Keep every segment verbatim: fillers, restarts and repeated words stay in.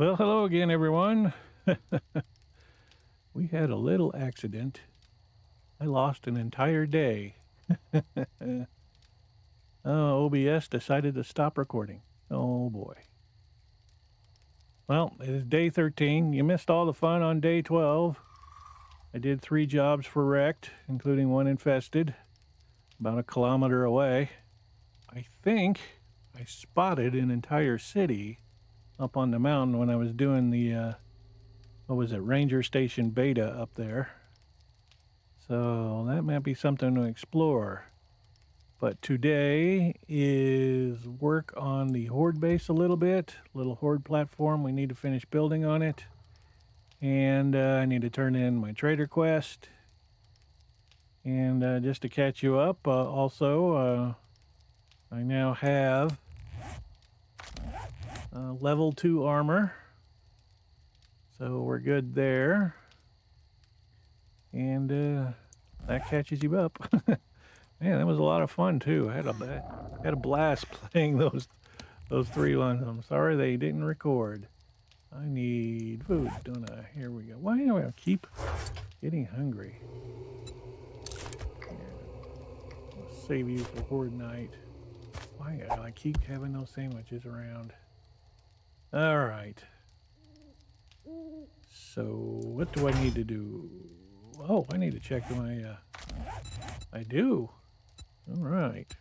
Well, hello again, everyone. We had a little accident. I lost an entire day. uh, O B S decided to stop recording. Oh, boy. Well, it is day thirteen. You missed all the fun on day twelve. I did three jobs for Rekt, including one infested, about a kilometer away. I think I spotted an entire city up on the mountain when I was doing the, uh, what was it, Ranger Station Beta up there. So that might be something to explore. But today is work on the Horde base a little bit, little Horde platform. We need to finish building on it. And uh, I need to turn in my trader quest. And uh, just to catch you up, uh, also, uh, I now have Uh, level two armor, so we're good there, and uh, that catches you up. Man, that was a lot of fun too. I had a had a blast playing those those three ones. I'm sorry they didn't record. I need food, don't I? Here we go. Why do I keep getting hungry? Yeah. I'll save you for Horde Night. Why do I keep having those sandwiches around? All right, so what do I need to do? Oh, I need to check my, uh, I do. All right.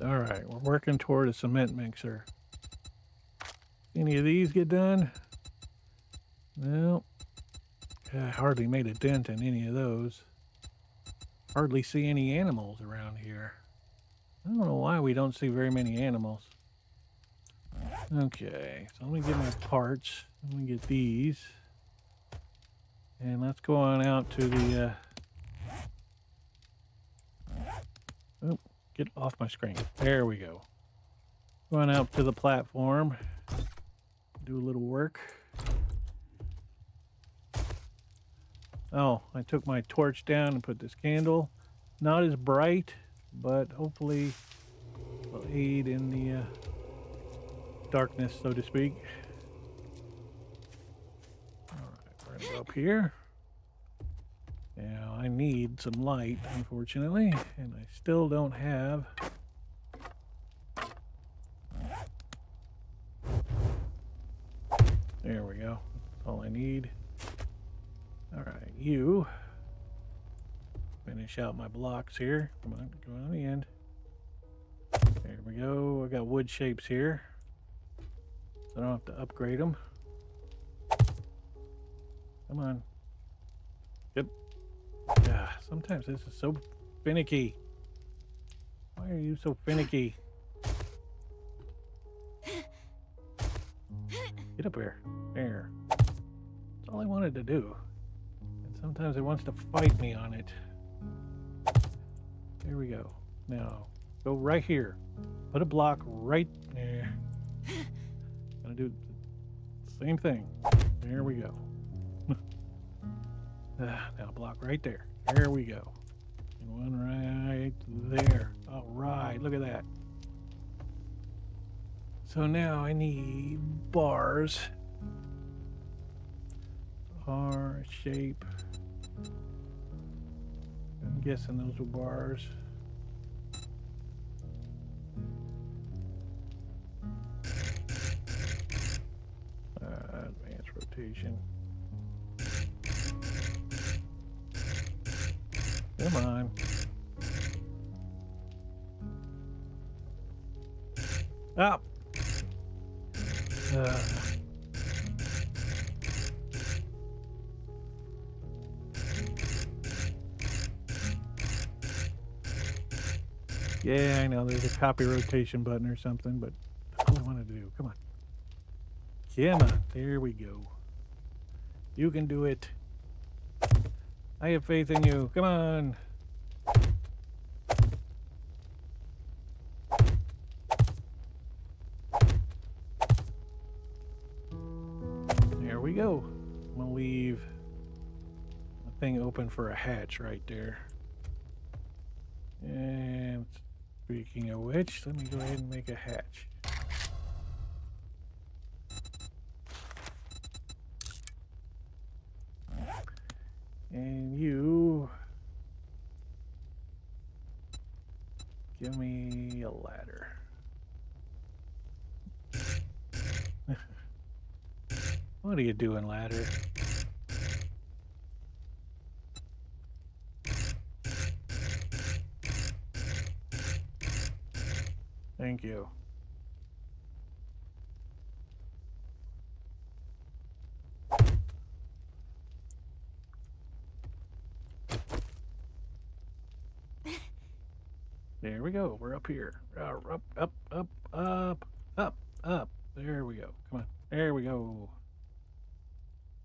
All right, we're working toward a cement mixer. Any of these get done? No, I hardly made a dent in any of those. Hardly see any animals around here. I don't know why we don't see very many animals. Okay, so let me get my parts. Let me get these. And let's go on out to the... Uh... Oh, get off my screen. There we go. Go on out to the platform. Do a little work. Oh, I took my torch down and put this candle. Not as bright, but hopefully will aid in the uh, darkness, so to speak. All right, we're gonna go up here. Now, I need some light, unfortunately, and I still don't have... There we go. That's all I need. All right, you finish out my blocks here. Come on, go on the end. There we go. I got wood shapes here, so I don't have to upgrade them. Come on. Yep. Ah, sometimes this is so finicky. Why are you so finicky? Get up here. There. That's all I wanted to do. Sometimes it wants to fight me on it. There we go. Now, go right here. Put a block right there. Gonna do the same thing. There we go. ah, now, block right there. There we go. And one right there. All right, look at that. So now I need bars. Bar shape. I'm guessing those were bars. Uh, advanced rotation. Come on. Up. Uh, Yeah, I know, there's a copy rotation button or something, but that's what I wanted to do. Come on. Come on. There we go. You can do it. I have faith in you. Come on. There we go. I'm going to leave the thing open for a hatch right there. And speaking of which, let me go ahead and make a hatch. And you give me a ladder. What are you doing, ladder? Thank you. There we go. We're up here. Uh, up, up, up, up, up, up. There we go. Come on. There we go.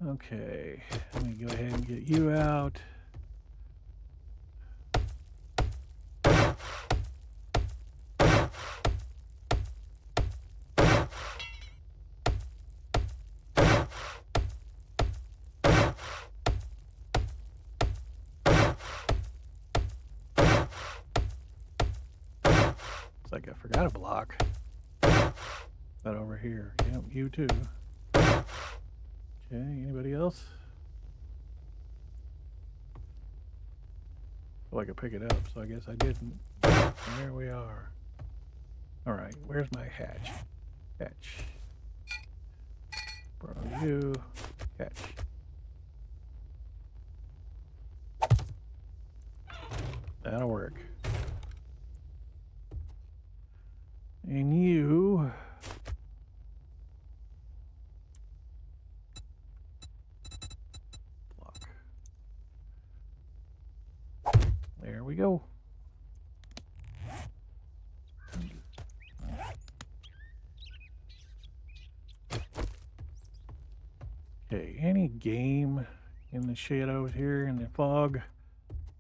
Okay. Let me go ahead and get you out. Like I forgot a block. But over here. Yep, you too. Okay, anybody else? Well, I could pick it up, so I guess I didn't. There we are. Alright, where's my hatch? Hatch. From you. Hatch. That'll work. And you block. There we go. Okay, any game in the shadows here in the fog,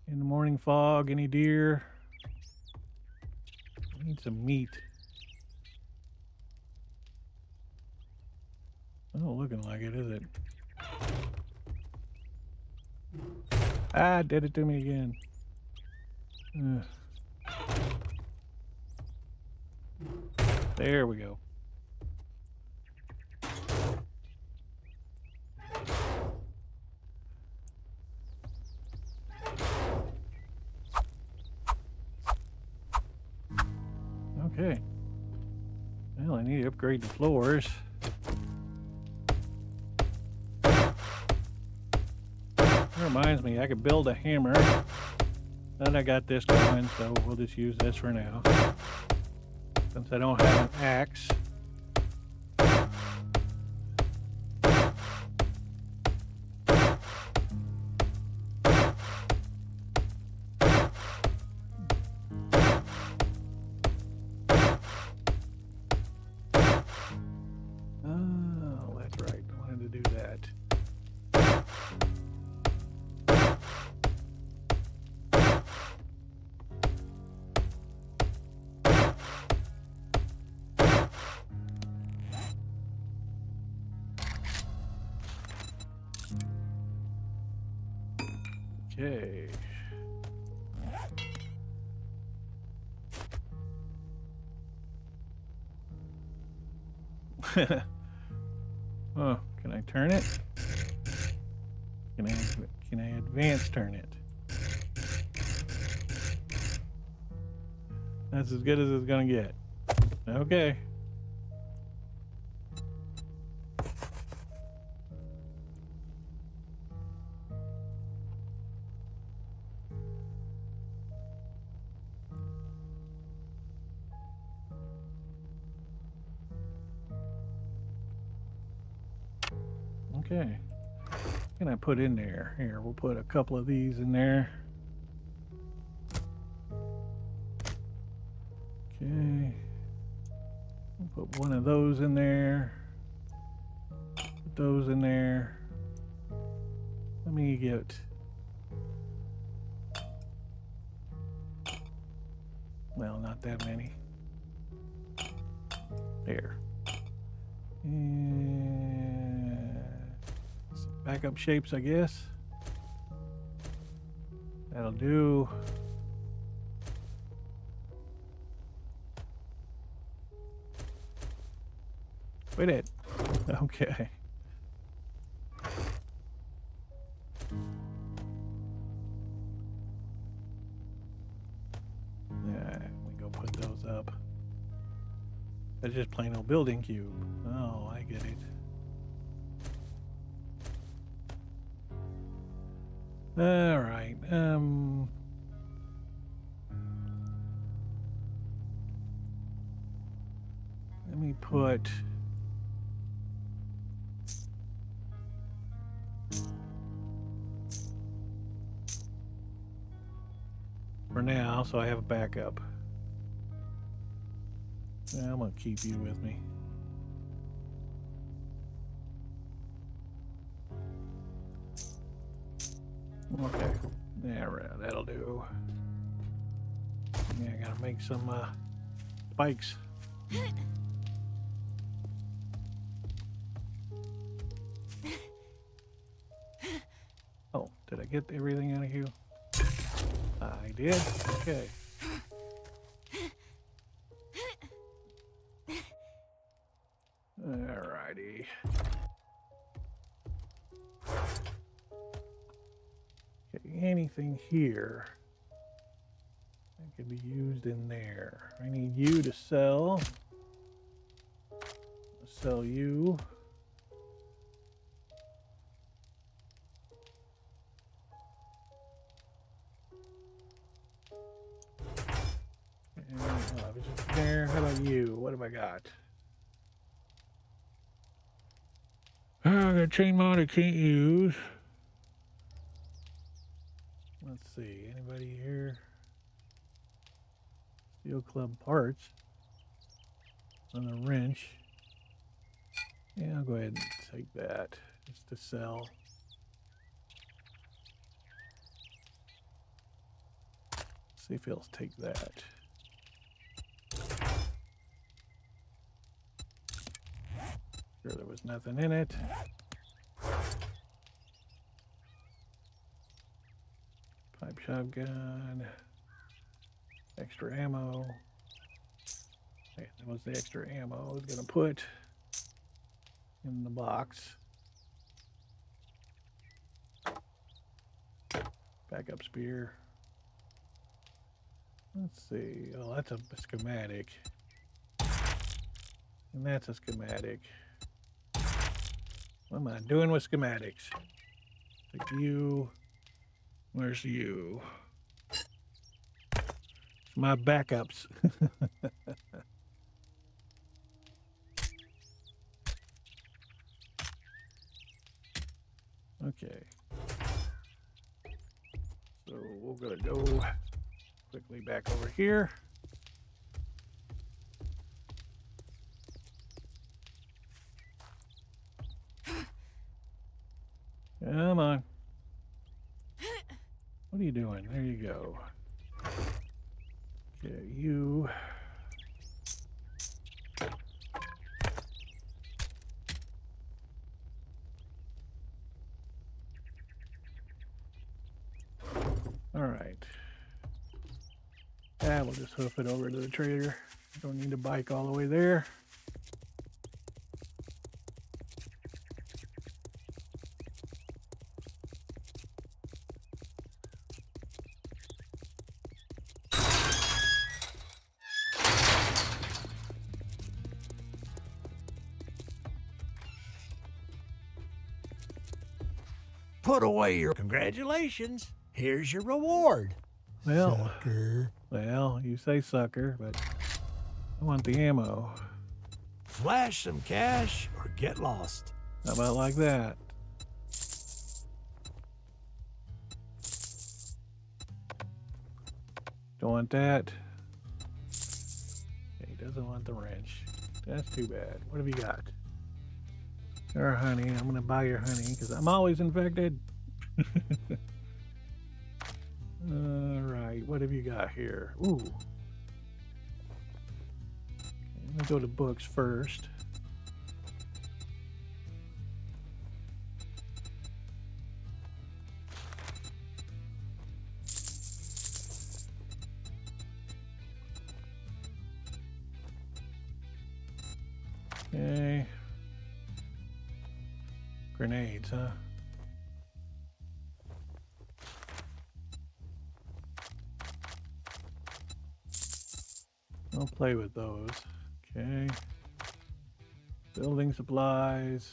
in the morning fog, any deer? I need some meat. Not looking like it, is it? Ah, did it to me again. Ugh. There we go. Okay. Well, I need to upgrade the floors. Reminds me, I could build a hammer. Then I got this going, so we'll just use this for now. Since I don't have an axe. Oh, that's right. I wanted to do that. Okay. Oh, can I turn it? Can I can I advance turn it? That's as good as it's gonna get. Okay. Okay, can I put in there? Here, we'll put a couple of these in there. Okay, we'll put one of those in there. Put those in there. Let me get. Well, not that many. There. And backup shapes, I guess. That'll do. Wait it. Okay. Yeah, we go put those up. That's just plain old building cube. Oh, I get it. All right. Um. Let me put. For now, so I have a backup. Yeah, I'm gonna keep you with me. Okay, there, yeah, that'll do. Yeah, I gotta make some uh, spikes. Oh, did I get everything out of here? I did. Okay. Alrighty. Okay, anything here that can be used in there? I need you to sell. Sell you. There. How about you? What have I got? Oh, I got a chain mod I can't use. Let's see. Anybody here? Steel club parts. On the wrench. Yeah, I'll go ahead and take that just to sell. Let's see if he'll take that. Sure, there was nothing in it. Pipe shotgun. Extra ammo. That was the extra ammo I was going to put in the box. Backup spear. Let's see. Oh, that's a schematic. And that's a schematic. What am I doing with schematics? Like you, where's you? It's my backups. Okay. So we're gonna go quickly back over here. Come on. What are you doing? There you go. Okay, you. All right. Ah, we'll just hoof it over to the trader. Don't need to bike all the way there. Put away your congratulations. Here's your reward. Well, sucker. Well, you say sucker, but I want the ammo. Flash some cash or get lost. How about like that? Don't want that. He doesn't want the wrench. That's too bad. What have you got? Your honey, I'm gonna buy your honey because I'm always infected. All right, what have you got here? Ooh, okay, let me go to books first. Okay. grenades, huh? I'll play with those. Okay. Building supplies.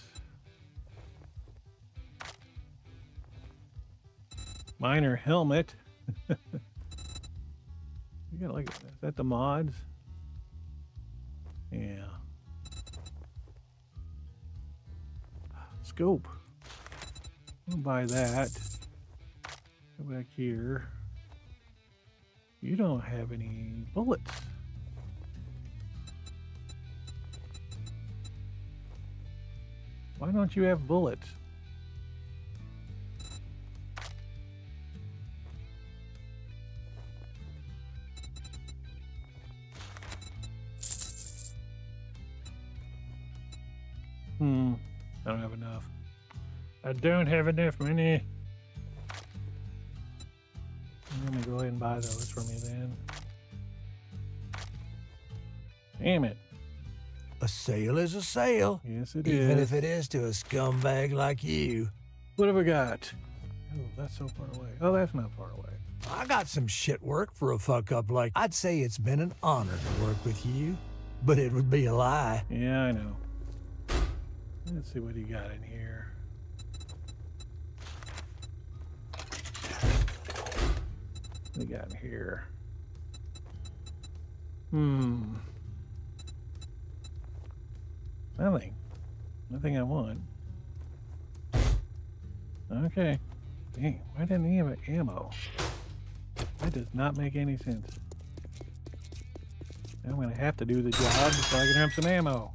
Miner helmet. You got like, is that the mods? Yeah. Scope. I'll buy that. Go back here. You don't have any bullets. Why don't you have bullets? Hmm, I don't have enough. I don't have enough money. I'm gonna go ahead and buy those for me then. Damn it. A sale is a sale. Yes, it is. Even if it is to a scumbag like you. What have we got? Oh, that's so far away. Oh, that's not far away. I got some shit work for a fuck up like. I'd say it's been an honor to work with you, but it would be a lie. Yeah, I know. Let's see what he got in here. What we got in here? Hmm. Nothing. Nothing I want. Okay. Dang, why didn't he have ammo? That does not make any sense. I'm gonna have to do the job so I can have some ammo.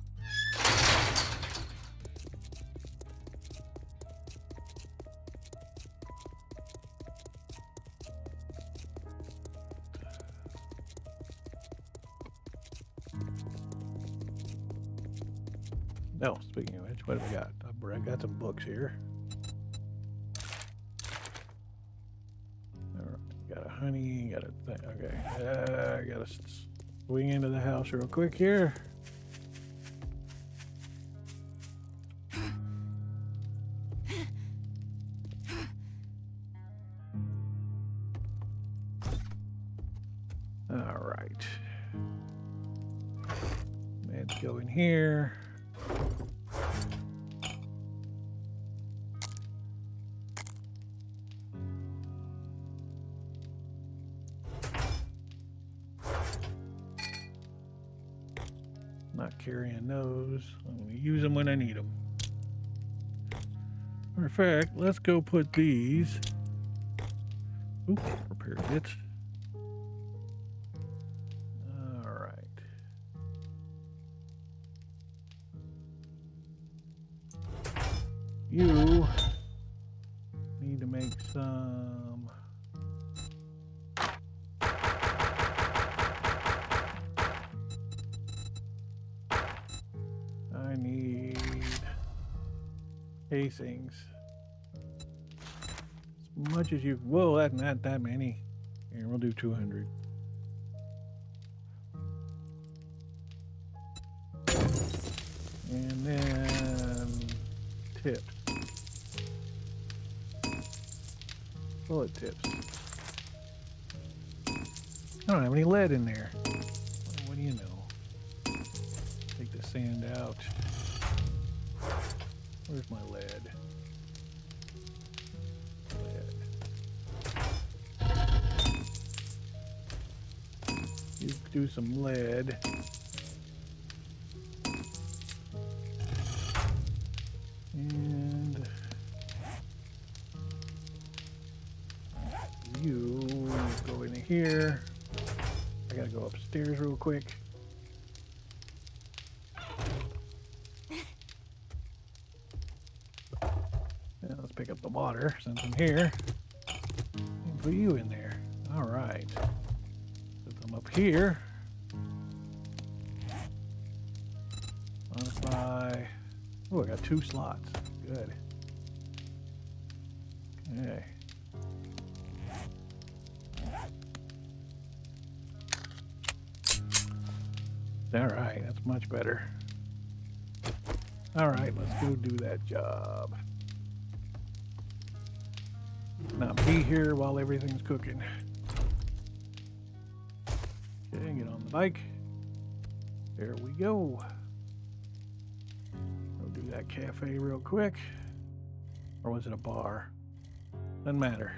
No, speaking of which, what have we got? I've got some books here. All right, got a honey, got a thing. Okay, uh, I gotta swing into the house real quick here. All right. Let's go in here. Carrying those. I'm going to use them when I need them. Matter of fact, let's go put these. Oops, repair kits. All right. You need to make some. Casings. As much as you. Whoa, that's not that many. Here, we'll do two hundred. And then tips. Bullet tips. I don't have any lead in there. What do you know? Take the sand out. Where's my lead? Lead. You do some lead. And you go in here. I gotta go upstairs real quick. Pick up the water since I'm here and put you in there. All right. Put them up here. Modify. Oh, I got two slots. Good. Okay. All right. That's much better. All right. Let's go do that job. not be here while everything's cooking. Okay, get on the bike. There we go. Go do that cafe real quick. Or was it a bar? Doesn't matter.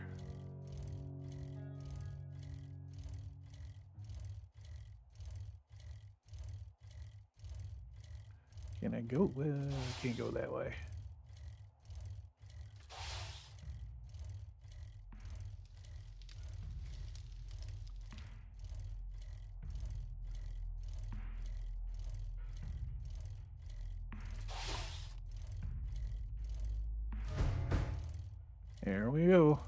Can I go? Well, I can't go that way. There we go.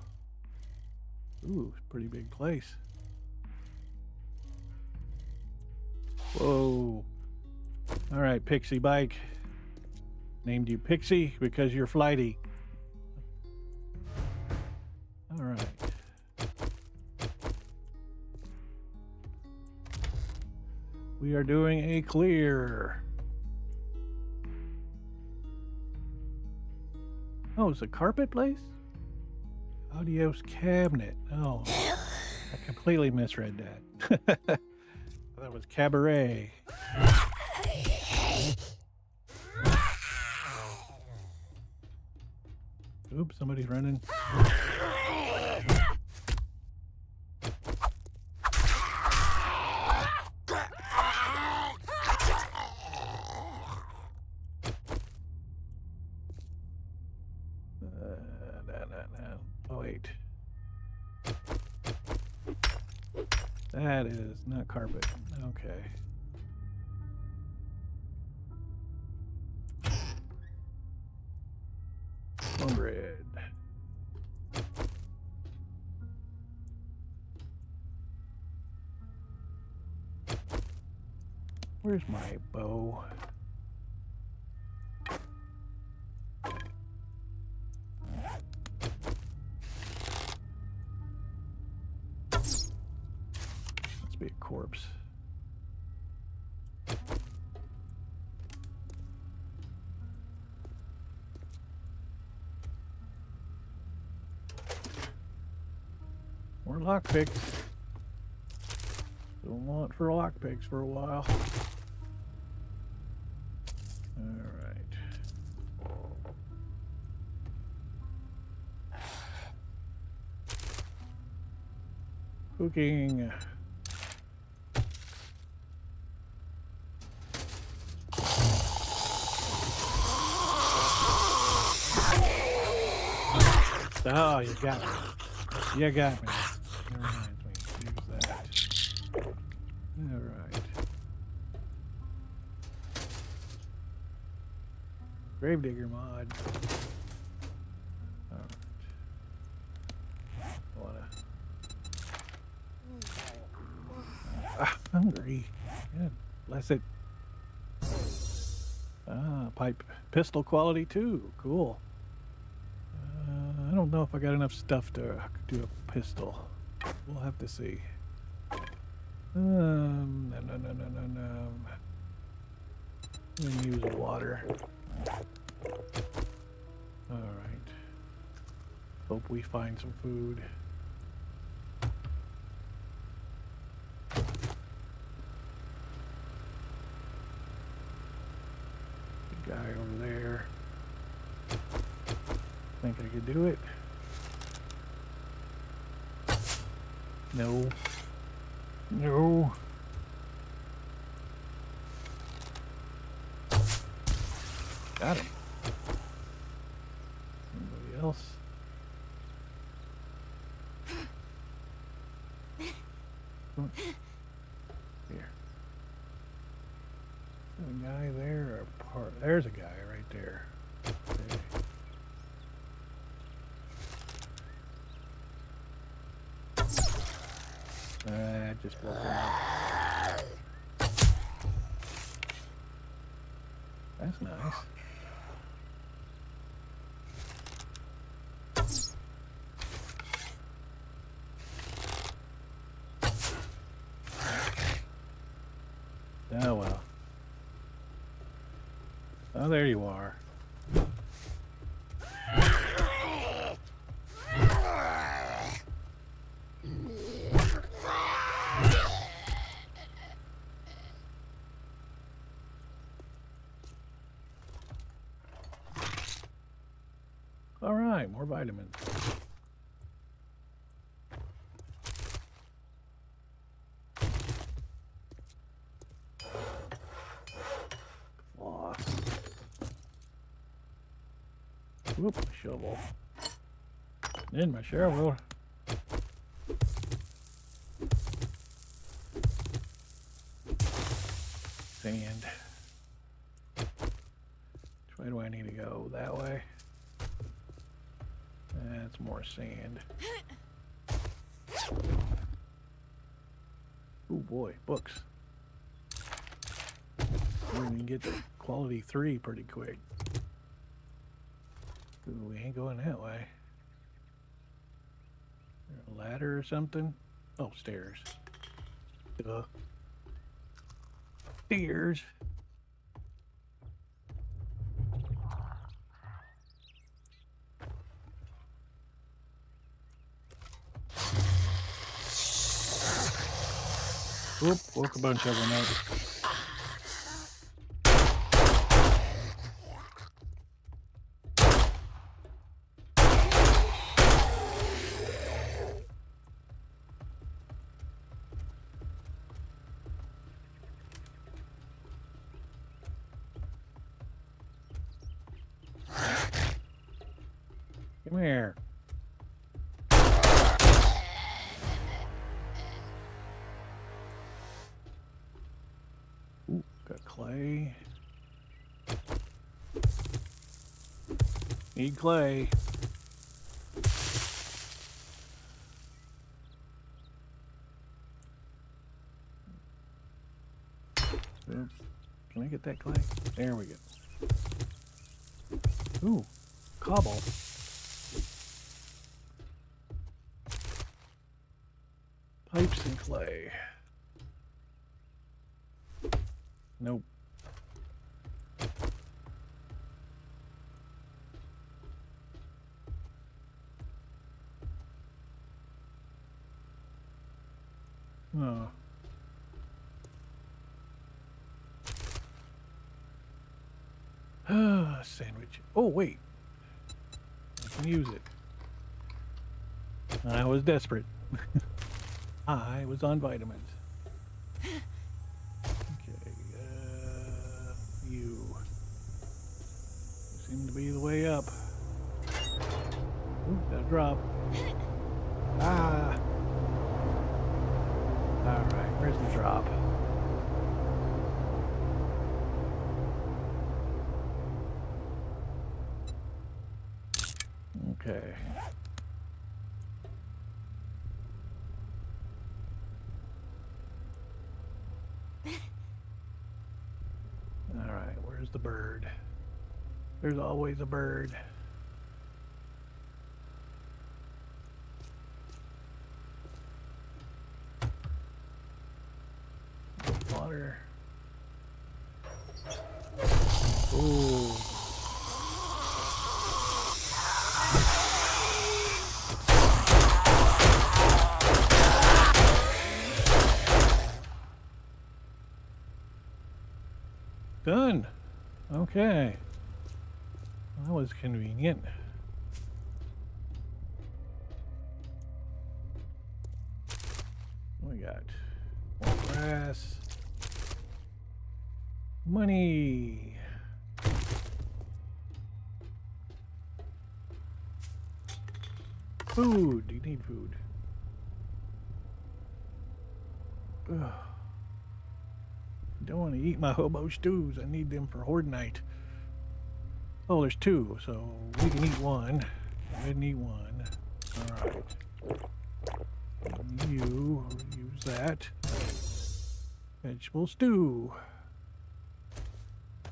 Ooh, pretty big place. Whoa. All right, Pixie bike. Named you Pixie because you're flighty. All right. We are doing a clear. Oh, it's a carpet place? Adios Cabinet. Oh, I completely misread that. That was cabaret. Oops, somebody's running. That is not carpet. Okay. one hundred. Where's my bow? Be a corpse. More lockpicks. Don't want for lockpicks for a while. Alright. Cooking. Oh, you got me. You got me. That reminds me to use that. All right. Gravedigger mod. All right. Wanna... Ah, hungry. Good. Bless it. Ah, pipe. Pistol quality too. Cool. I don't know if I got enough stuff to do a pistol. We'll have to see. Um, no, no, no, no, no, no. Let me use water. All right. Hope we find some food. The guy over there. Think I could do it? No. No. Got him. Anybody else? Here. Is a guy there? Or part? There's a guy right there. I just woke up. That's nice. Oh well. Oh, there you are. more vitamins. Floss. Whoop, shovel. Then my shovel. Sand. Which way do I need to go? That way? That's more sand. Oh boy, books. We can get to quality three pretty quick. Ooh, we ain't going that way. Is there a ladder or something? Oh, stairs. Duh. Stairs. Oop, woke a bunch of them up. Come here. Clay. Need clay. Oops. Can I get that clay? There we go. Ooh, cobble. Pipes and clay. Nope. Oh. Ah, sandwich. Oh, wait. I can use it. I was desperate. I was on vitamins. Seem to be the way up. Ooh, that drop. Ah. All right, where's the drop? Okay. All right, where's the bird? There's always a bird. Water. Ooh. Done. Okay. That was convenient. We got more grass, money. Food. You need food. Ugh. Don't want to eat my hobo stews. I need them for Horde Night. Oh, there's two, so we can eat one. We didn't eat one. All right. You use that. Vegetable stew.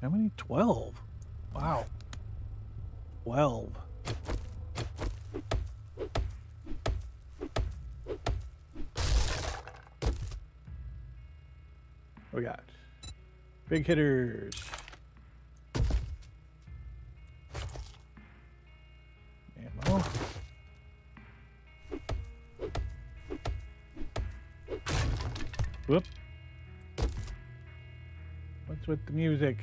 How many? Twelve. Wow. Twelve. We got big hitters. Whoop. What's with the music?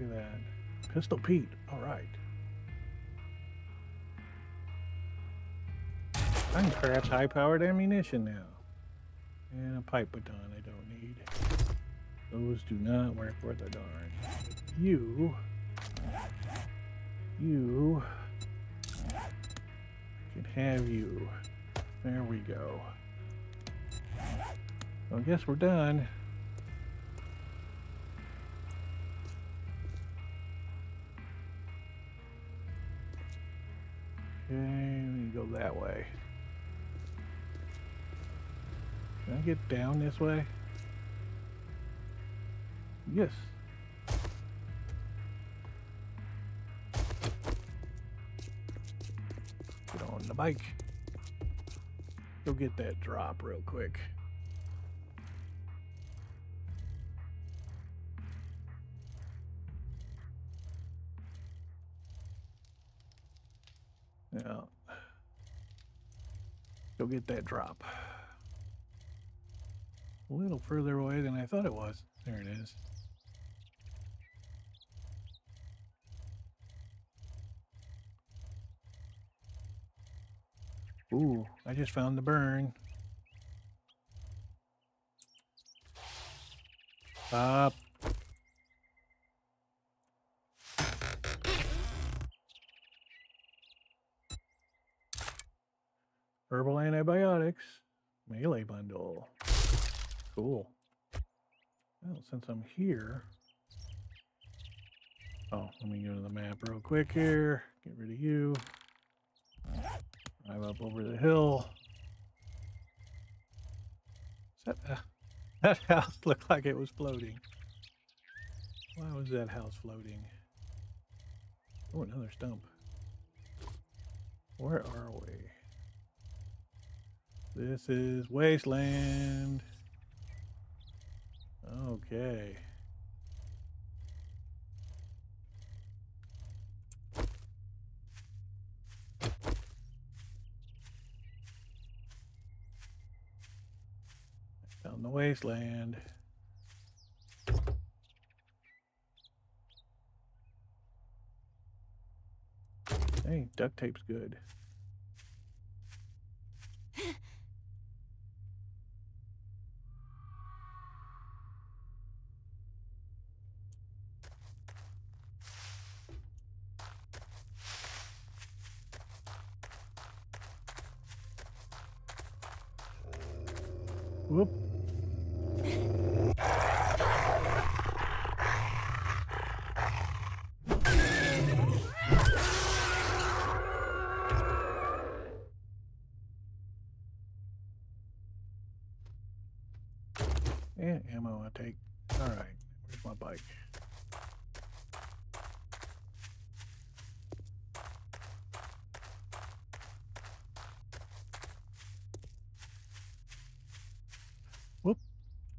Look at that. Pistol Pete. All right. I can craft high-powered ammunition now. And a pipe baton I don't need. Those do not work for the darn. You. You. Could have you. There we go. So I guess we're done. Okay, we go that way. Can I get down this way? Yes. Get on the bike. Go get that drop real quick. Now, go get that drop. A little further away than I thought it was. There it is. Ooh, I just found the burn. Stop. Herbal antibiotics. Melee bundle. Cool. Well, since I'm here. Oh, let me go to the map real quick here. Get rid of you. Drive up over the hill. That, uh, that house looked like it was floating. Why was that house floating? Oh, another stump. Where are we? This is wasteland. Okay. Down the wasteland. Hey, duct tape's good. Whoop.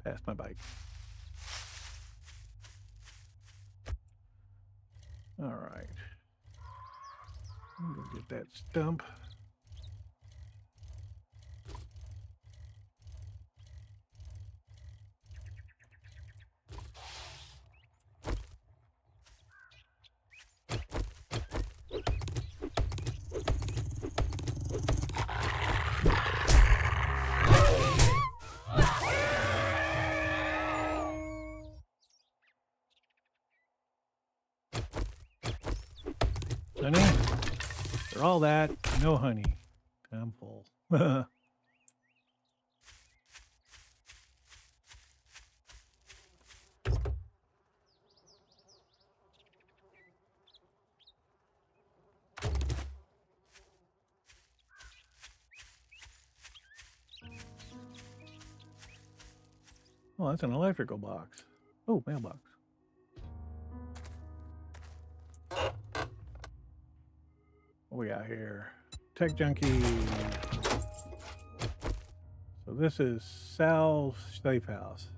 Past my bike. All right. I'm gonna get that stump. All that, no honey. I'm full. All oh, that's an electrical box. Oh, mailbox. What we got here? Tech Junkie. So this is Sal's safe house.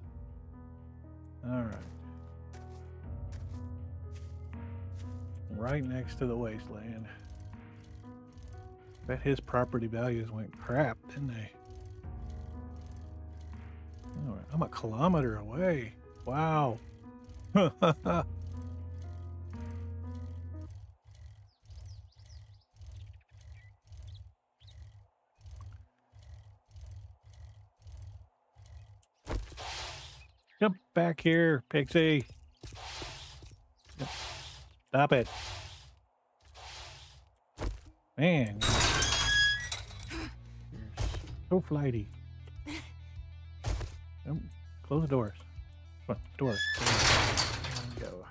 All right. Right next to the wasteland. Bet his property values went crap, didn't they? All right. I'm a kilometer away. Wow. Jump back here, Pixie. Stop it. Man. You're so flighty. Nope. Close the doors. Come on, doors. Go.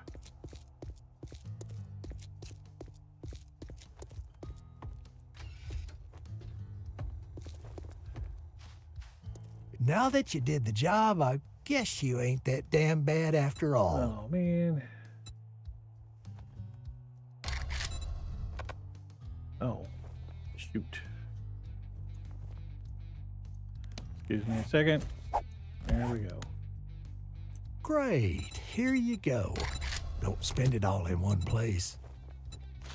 Now that you did the job, I guess you ain't that damn bad after all. Oh, man. Oh, shoot. Excuse me a second. There we go. Great. Here you go. Don't spend it all in one place.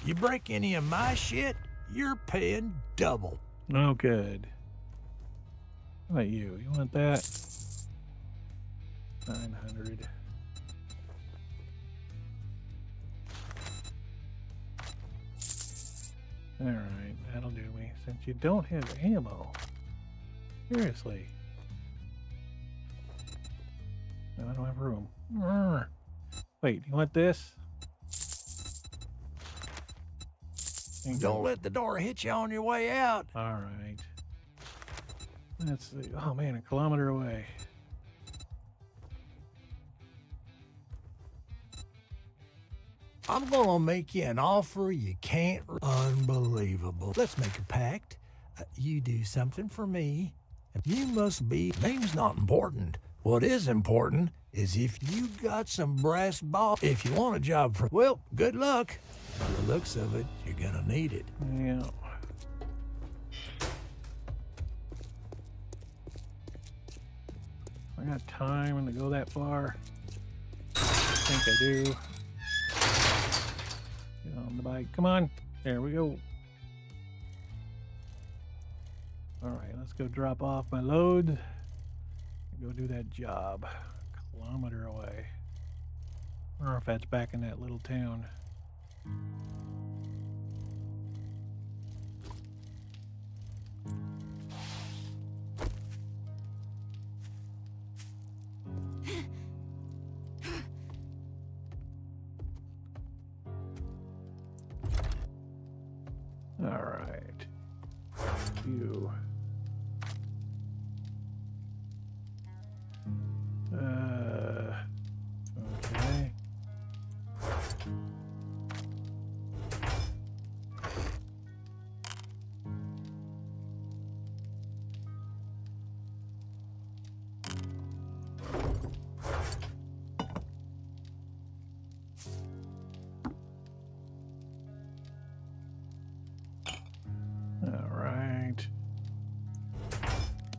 You break any of my shit, you're paying double. No good. How about you? You want that? nine hundred. All right, that'll do me. Since you don't have ammo. Seriously. No, I don't have room. Wait, you want this? Don't let the door hit you on your way out. All right. Let's see. Oh, man, a kilometer away. I'm going to make you an offer you can't... Unbelievable. Let's make a pact. Uh, you do something for me. You must be... Name's not important. What is important is if you got some brass balls. If you want a job for... Well, good luck. By the looks of it, you're going to need it. Yeah. I got time to go that far. I think I do. Get on the bike. Come on. There we go. All right, let's go drop off my load. Go do that job. A kilometer away. I don't know if that's back in that little town.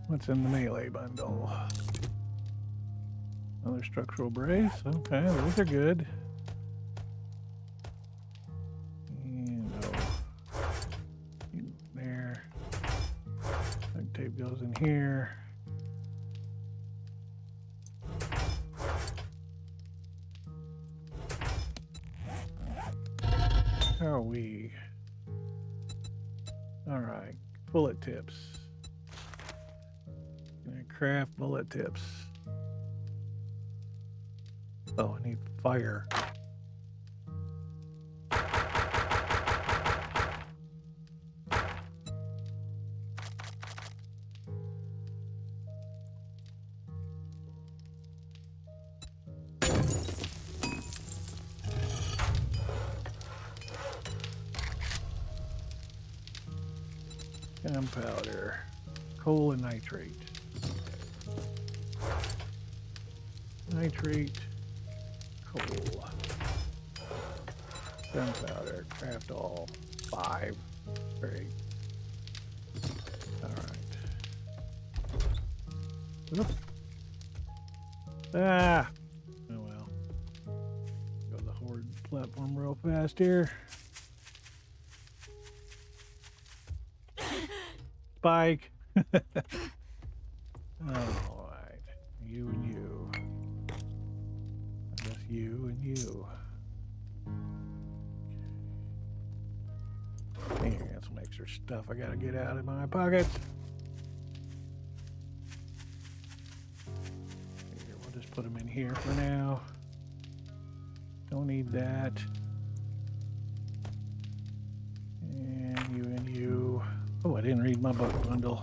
What's in the melee bundle? Another structural brace. Okay, those are good. And oh, in there. Duct tape goes in here. How are we? All right, bullet tips. Craft bullet tips. Oh, I need fire. Gunpowder, coal and nitrate. Nitrate, coal, gunpowder, craft all five. Great. All right. Oop. Ah. Oh well. Go to the Horde platform real fast here. Spike. Oh. Stuff I gotta get out of my pockets. Here, we'll just put them in here for now. Don't need that. And you and you. Oh, I didn't read my book bundle.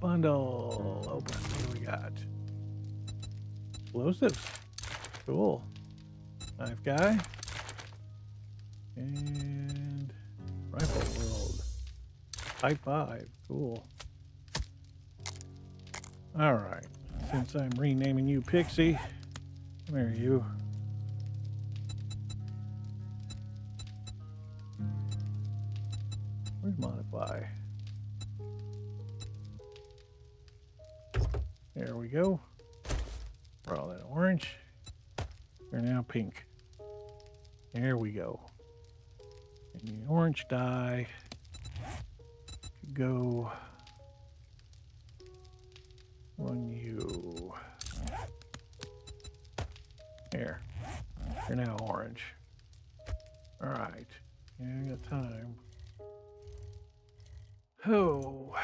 Bundle open. What do we got? Explosives. Cool. Knife guy. And rifle world. Type five. Cool. All right. Since I'm renaming you Pixie, come here, you. Where's modify? There we go. For all that orange. They're now pink. There we go. And the orange dye could go on you. There. They're now orange. All right. Yeah, I got time. Oh.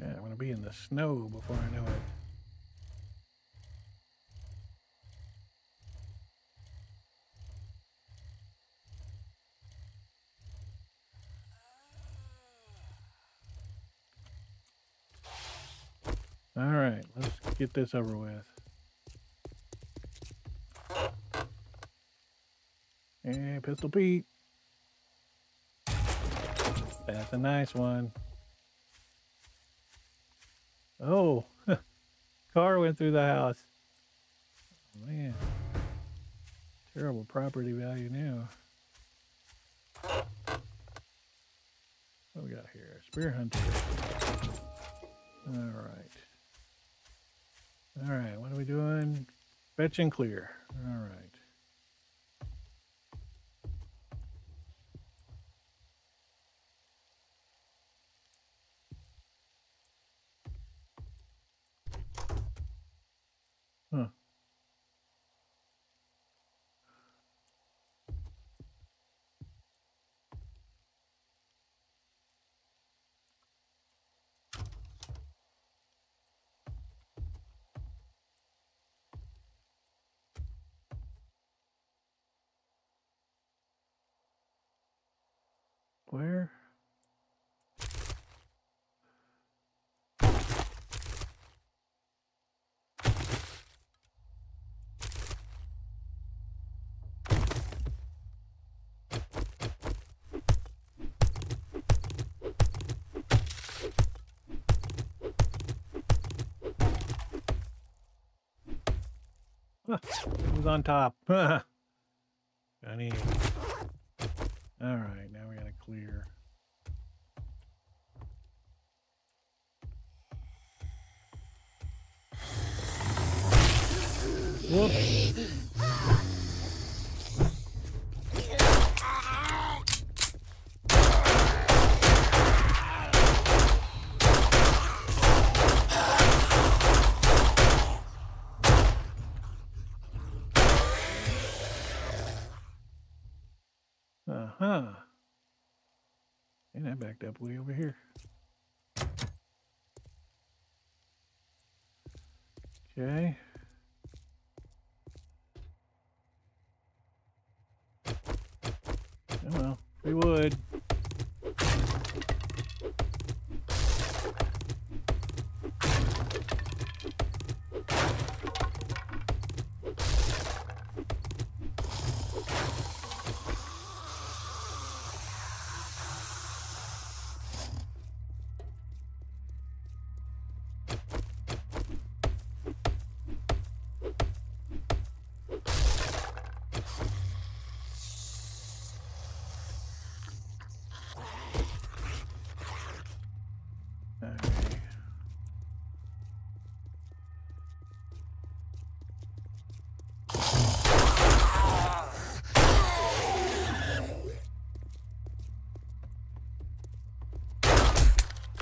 Okay, I'm going to be in the snow before I know it. All right, let's get this over with. And Pistol Pete. That's a nice one. Oh, car went through the house. Man, terrible property value now. What we got here? Spear hunter. All right. All right, what are we doing? Fetch and clear. All right. Huh. Where? Huh, it was on top. Got in. All right, now we gotta clear. Whoops. Uh-huh. And I backed up way over here. Okay. Oh well, we would.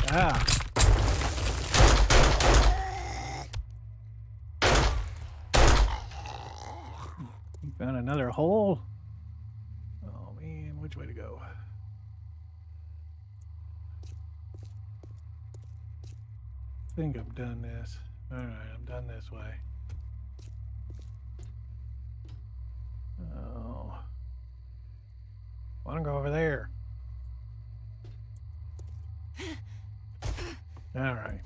Ah. Found another hole. Oh man, which way to go? I think I'm done this. All right, I'm done this way. Oh, I want to go over there. All right.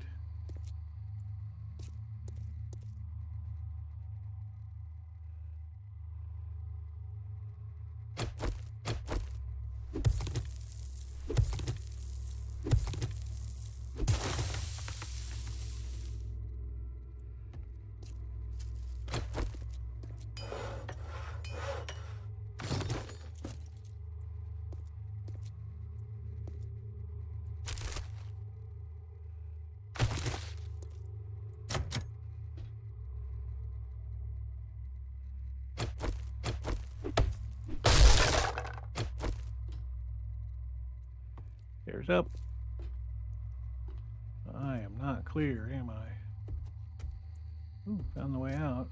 Up. I am not clear, am I? Ooh, found the way out.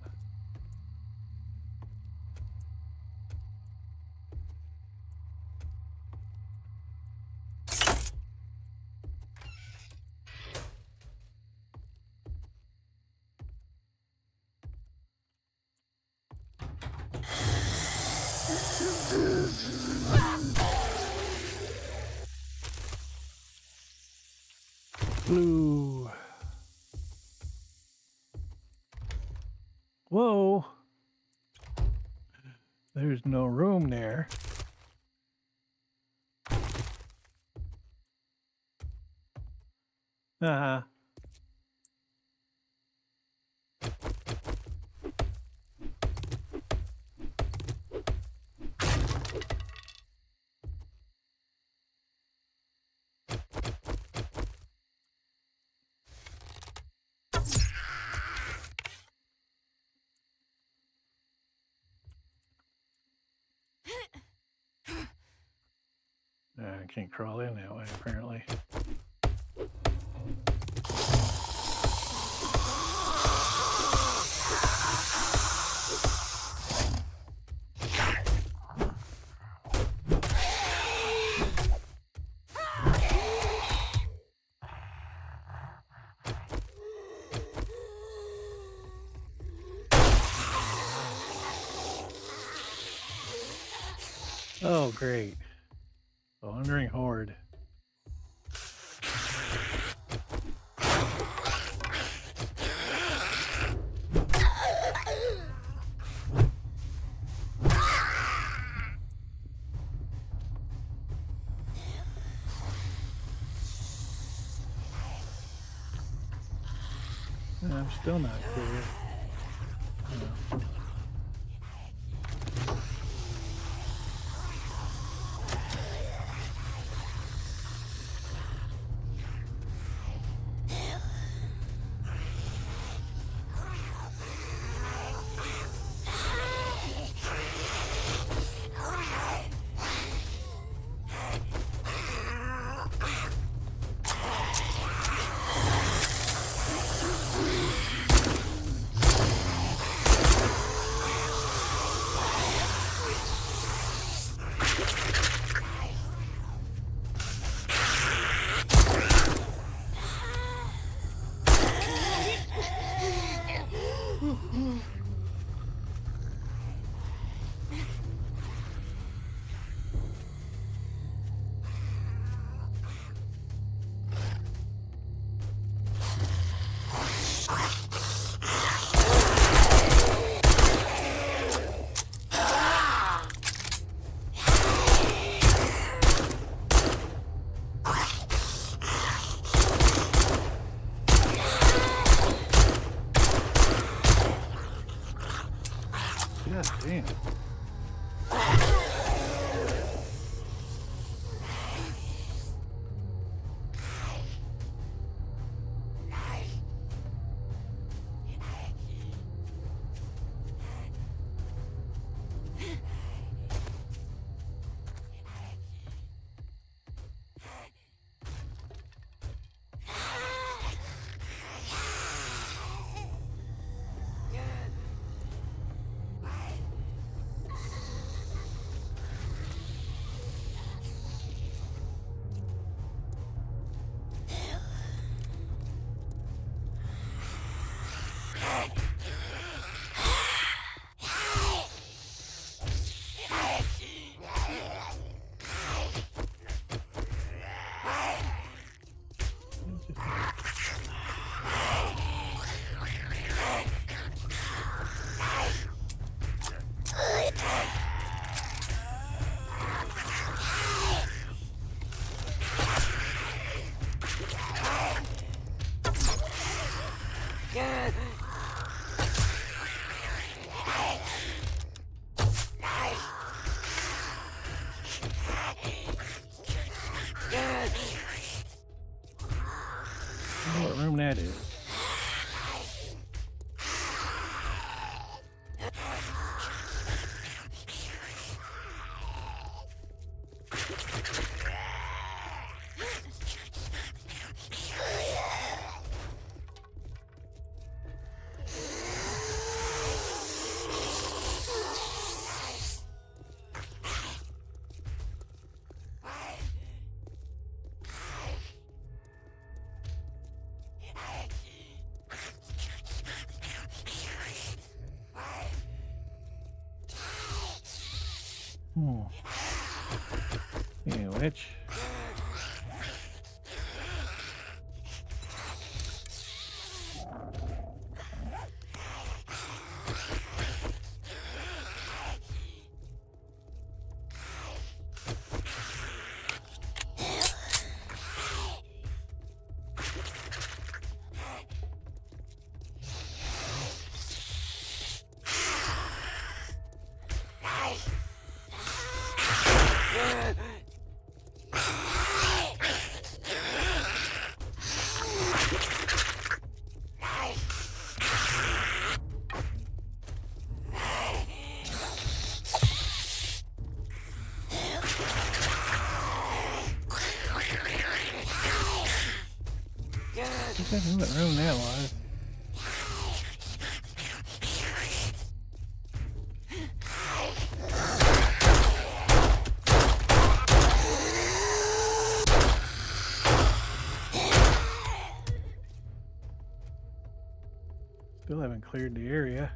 Blue. Whoa. There's no room there. Uh-huh. Can't crawl in that way, apparently. Oh, great. Wandering Horde. No, I'm still not clear. No. Hmm. Yeah, which. What room that was. Still haven't cleared the area.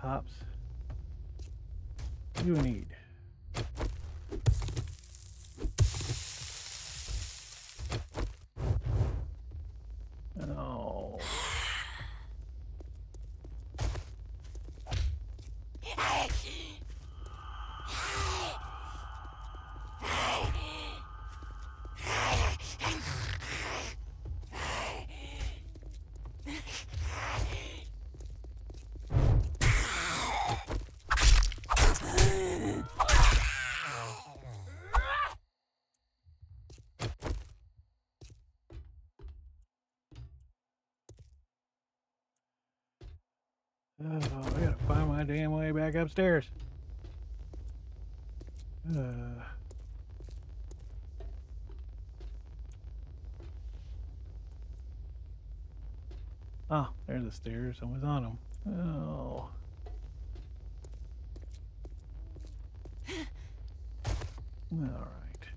Hops. You need. Oh. Oh, I gotta find my damn way back upstairs. Uh. Oh, there's the stairs. I was on them. Oh. All right.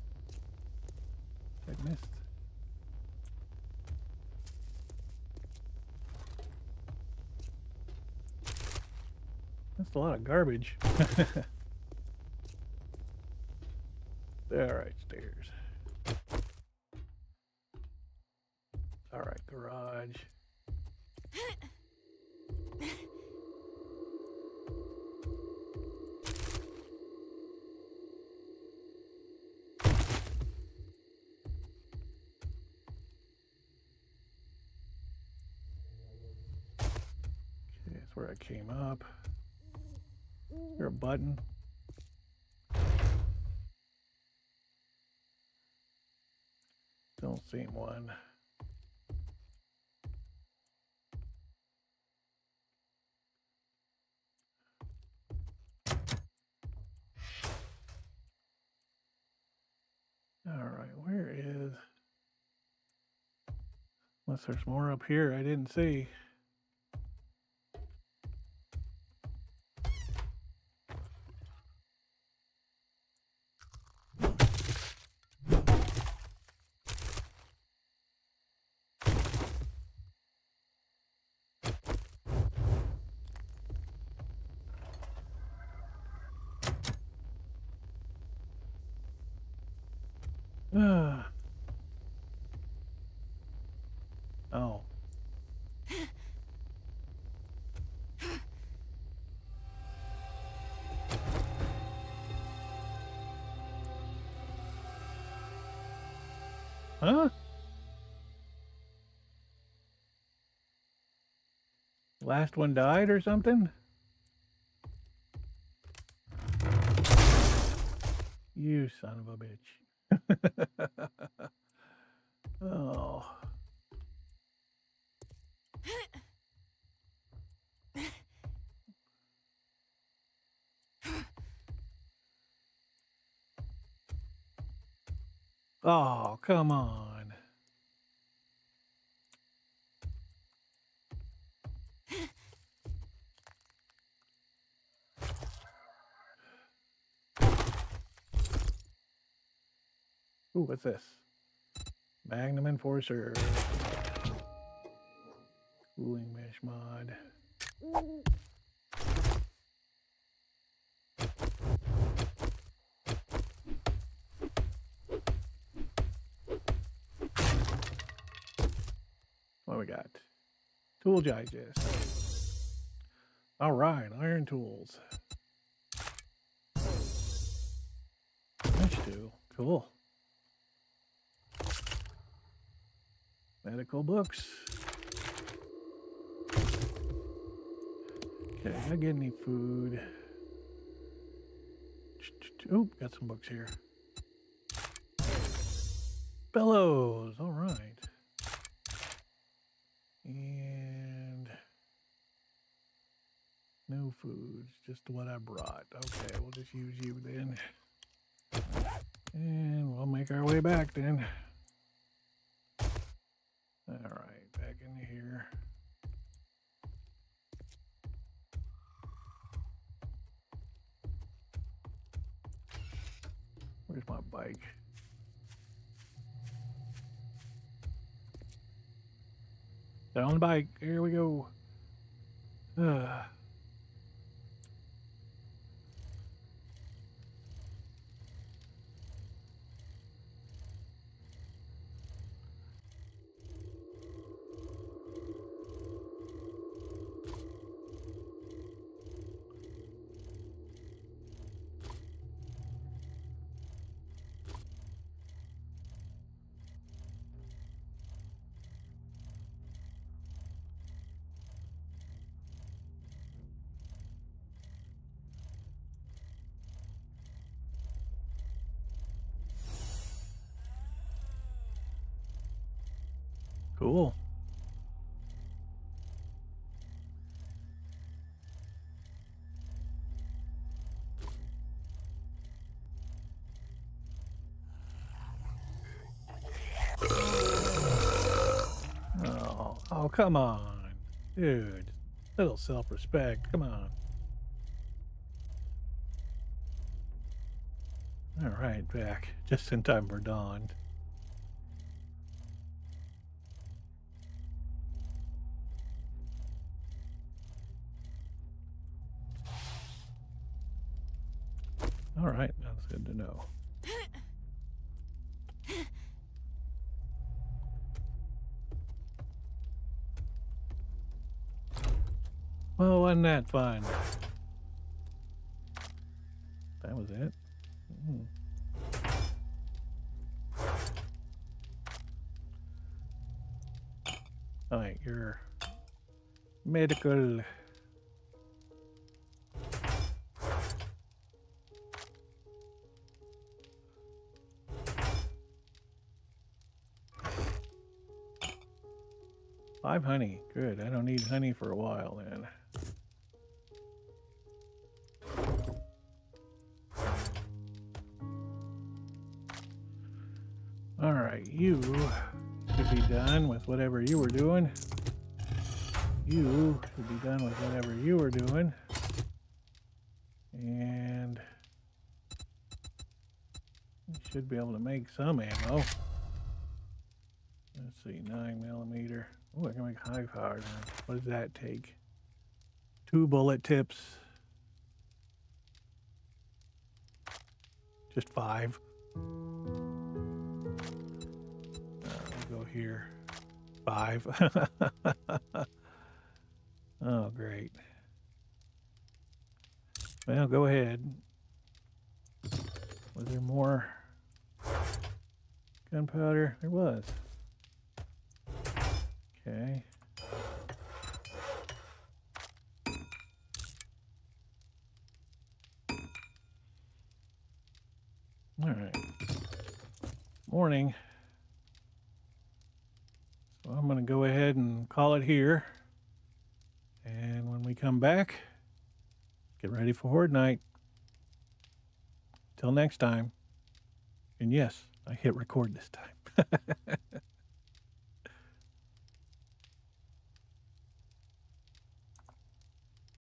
I missed. That's a lot of garbage. Alright, stairs. Alright, garage. Okay, that's where I came up. Is there a button? Don't seem one. All right, where is? Unless there's more up here I didn't see. Oh. Huh? Last one died or something? You son of a bitch. Oh. Oh, come on. Ooh, what's this? Magnum Enforcer. Cooling Mesh Mod. What we got? Tool digest. All right, iron tools. Mesh tool. Cool. Medical books. Okay, I get any food. Oop, got some books here. Bellows, all right. And no foods, just what I brought. Okay, we'll just use you then. And we'll make our way back then. All right, back in here. Where's my bike? Down the bike. Here we go. Uh. Cool. Oh, oh, come on, dude. Little self-respect. Come on. All right, back just in time for dawn. All right, that's good to know. Well, wasn't that fun? That was it. Mm. All right, your medical. Five honey. Good. I don't need honey for a while then. All right, you should be done with whatever you were doing. You should be done with whatever you were doing. And you should be able to make some ammo. Let's see, nine millimeter. Oh, I can make high power. What does that take? Two bullet tips. Just five. Right, we'll go here. Five. Oh, great. Well, go ahead. Was there more gunpowder? There was. Okay. All right. Morning. So I'm going to go ahead and call it here. And when we come back, get ready for Horde Night. Till next time. And yes. I hit record this time.